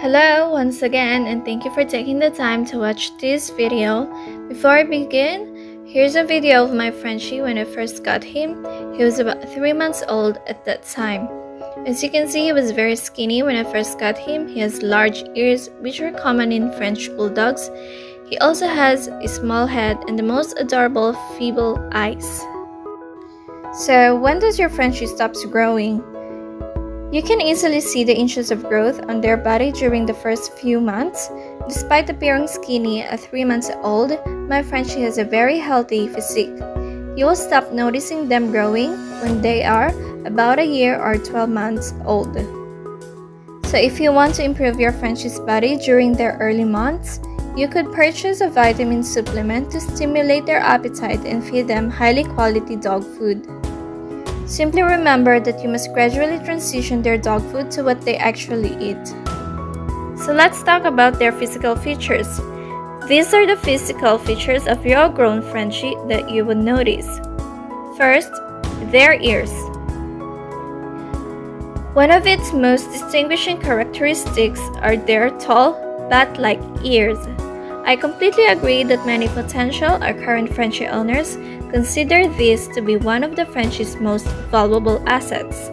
Hello once again, and thank you for taking the time to watch this video. Before I begin, here's a video of my Frenchie when I first got him. He was about 3 months old at that time. As you can see, he was very skinny when I first got him. He has large ears, which are common in French bulldogs. He also has a small head and the most adorable feeble eyes. So when does your Frenchie stop growing? You can easily see the inches of growth on their body during the first few months. Despite appearing skinny at 3 months old, my Frenchie has a very healthy physique. You will stop noticing them growing when they are about a year or 12 months old. So if you want to improve your Frenchie's body during their early months, you could purchase a vitamin supplement to stimulate their appetite and feed them highly quality dog food. Simply remember that you must gradually transition their dog food to what they actually eat. So let's talk about their physical features. These are the physical features of your grown Frenchie that you would notice. First, their ears. One of its most distinguishing characteristics are their tall, bat-like ears. I completely agree that many potential or current Frenchie owners consider this to be one of the Frenchie's most valuable assets.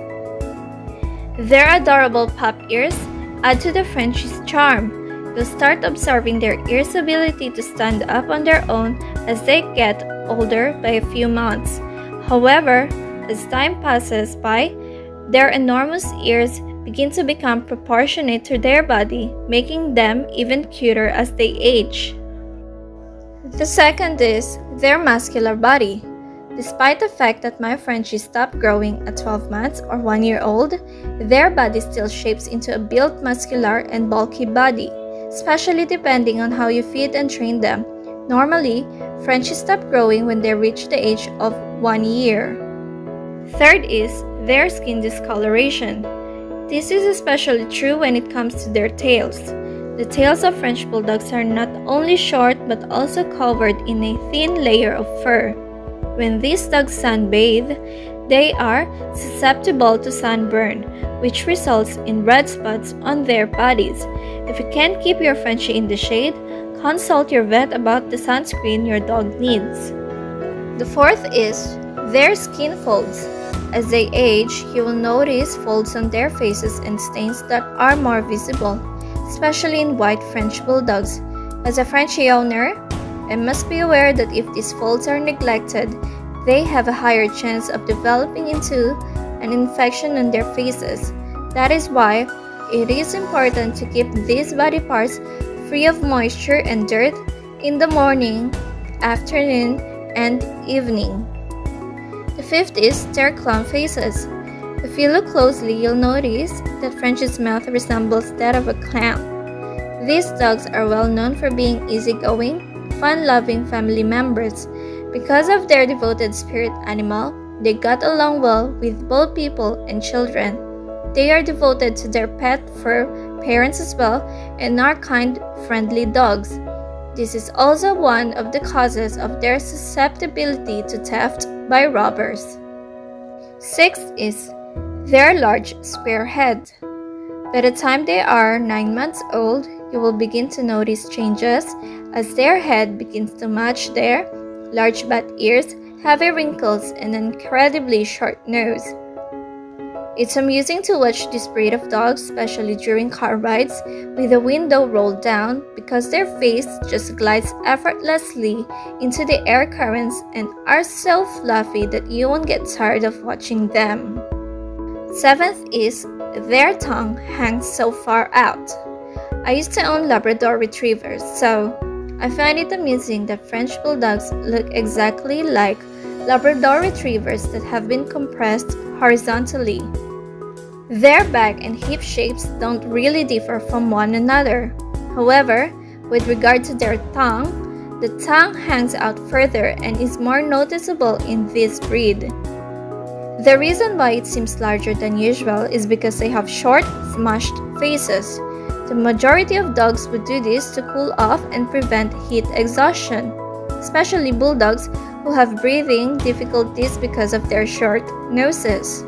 Their adorable pop ears add to the Frenchie's charm. You'll start observing their ears' ability to stand up on their own as they get older by a few months. However, as time passes by, their enormous ears begin to become proportionate to their body, making them even cuter as they age. The second is their muscular body. Despite the fact that my Frenchie stopped growing at 12 months or 1 year old, their body still shapes into a built muscular and bulky body, especially depending on how you feed and train them. Normally, Frenchies stop growing when they reach the age of 1 year. Third is their skin discoloration. This is especially true when it comes to their tails. The tails of French bulldogs are not only short but also covered in a thin layer of fur. When these dogs sunbathe, they are susceptible to sunburn, which results in red spots on their bodies. If you can't keep your Frenchie in the shade, consult your vet about the sunscreen your dog needs. The fourth is their skin folds. As they age, you will notice folds on their faces and stains that are more visible, especially in white French bulldogs. As a Frenchie owner, I must be aware that if these folds are neglected, they have a higher chance of developing into an infection on their faces. That is why it is important to keep these body parts free of moisture and dirt in the morning, afternoon, and evening. The fifth is their clown faces. If you look closely, you'll notice that Frenchie's mouth resembles that of a clown. These dogs are well known for being easygoing, fun-loving family members. Because of their devoted spirit animal, they got along well with both people and children. They are devoted to their pet fur parents as well and are kind, friendly dogs. This is also one of the causes of their susceptibility to theft by robbers. Sixth is their large square head. By the time they are 9 months old, you will begin to notice changes as their head begins to match their large bat ears, heavy wrinkles, and incredibly short nose. It's amusing to watch this breed of dogs, especially during car rides, with the window rolled down because their face just glides effortlessly into the air currents and are so fluffy that you won't get tired of watching them. Seventh is their tongue hangs so far out. I used to own Labrador Retrievers, so I find it amusing that French bulldogs look exactly like Labrador Retrievers that have been compressed horizontally. Their back and hip shapes don't really differ from one another. However, with regard to their tongue, the tongue hangs out further and is more noticeable in this breed. The reason why it seems larger than usual is because they have short, smashed faces. The majority of dogs would do this to cool off and prevent heat exhaustion, especially bulldogs who have breathing difficulties because of their short noses.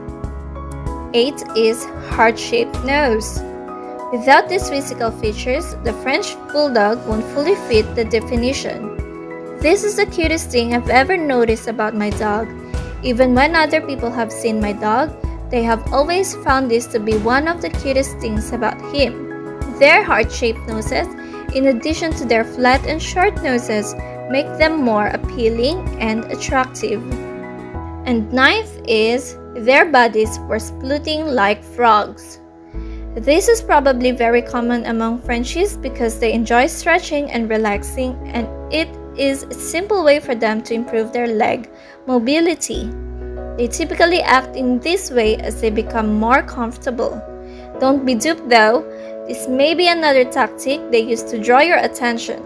8 is heart-shaped nose. Without these physical features, the French Bulldog won't fully fit the definition. This is the cutest thing I've ever noticed about my dog. Even when other people have seen my dog, they have always found this to be one of the cutest things about him. Their heart-shaped noses, in addition to their flat and short noses, make them more appealing and attractive. And ninth is, their bodies were splitting like frogs. This is probably very common among Frenchies because they enjoy stretching and relaxing, and it is a simple way for them to improve their leg mobility. They typically act in this way as they become more comfortable. Don't be duped though, this may be another tactic they use to draw your attention.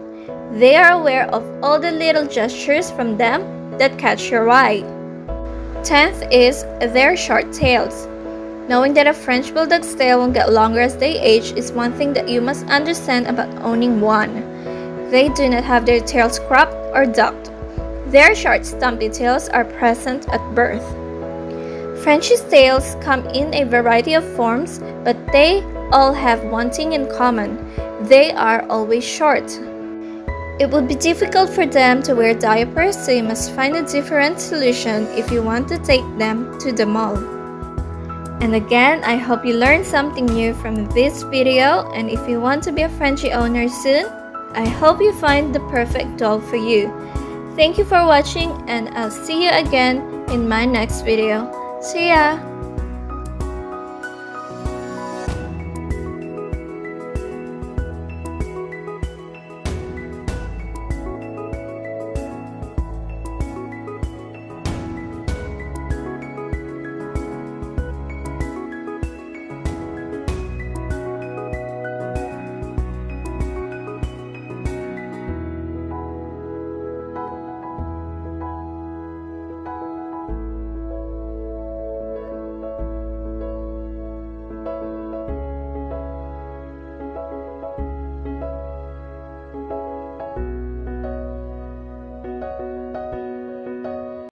They are aware of all the little gestures from them that catch your eye. 10th is their short tails. Knowing that a French Bulldog's tail won't get longer as they age is one thing that you must understand about owning one. They do not have their tails cropped or ducked. Their short stumpy tails are present at birth. French's tails come in a variety of forms, but they all have one thing in common. They are always short. It would be difficult for them to wear diapers, so you must find a different solution if you want to take them to the mall. And again, I hope you learned something new from this video, and if you want to be a Frenchie owner soon, I hope you find the perfect dog for you. Thank you for watching, and I'll see you again in my next video. See ya!